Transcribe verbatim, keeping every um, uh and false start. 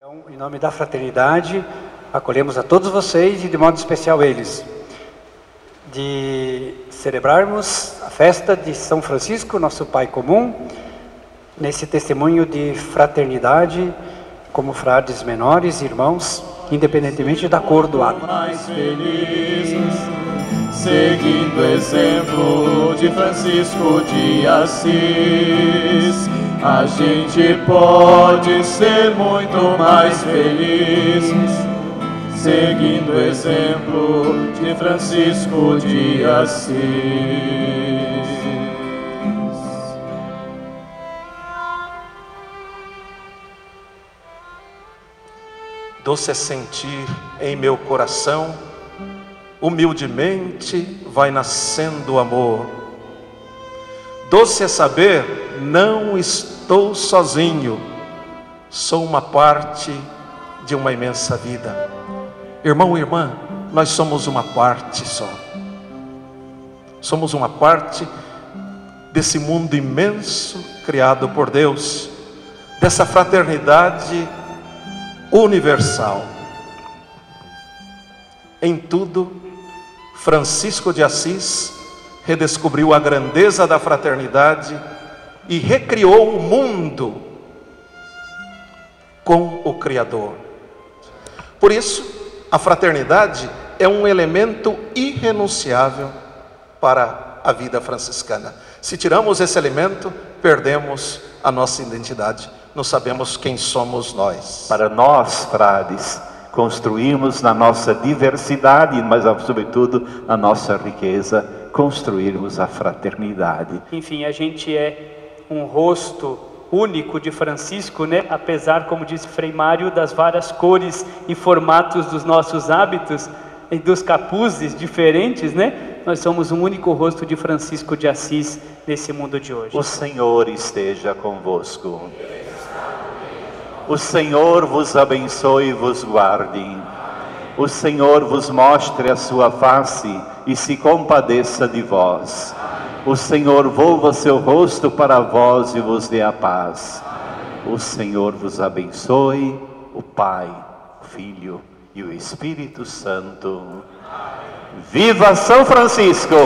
Então, em nome da fraternidade, acolhemos a todos vocês e de modo especial eles, de celebrarmos a festa de São Francisco, nosso Pai Comum, nesse testemunho de fraternidade, como frades menores, irmãos, independentemente da cor do hábito. Mais felizes, seguindo o exemplo de Francisco de Assis, a gente pode ser muito mais felizes, seguindo o exemplo de Francisco de Assis. Doce é sentir em meu coração, humildemente vai nascendo o amor. Doce é saber, não estou sozinho, sou uma parte de uma imensa vida. Irmão e irmã, nós somos uma parte só. Somos uma parte desse mundo imenso criado por Deus, dessa fraternidade universal. Em tudo, Francisco de Assis redescobriu a grandeza da fraternidade e recriou o mundo com o Criador. Por isso, a fraternidade é um elemento irrenunciável para a vida franciscana. Se tiramos esse elemento, perdemos a nossa identidade. Não sabemos quem somos nós. Para nós, frades, construímos na nossa diversidade, mas sobretudo na nossa riqueza, construirmos a fraternidade. Enfim, a gente é um rosto único de Francisco, né? Apesar, como disse Frei Mário, das várias cores e formatos dos nossos hábitos e dos capuzes diferentes, né? Nós somos um único rosto de Francisco de Assis nesse mundo de hoje. O Senhor esteja convosco. O Senhor vos abençoe e vos guarde. O Senhor vos mostre a sua face e se compadeça de vós. O Senhor volva seu rosto para vós e vos dê a paz. O Senhor vos abençoe, o Pai, o Filho e o Espírito Santo. Viva São Francisco!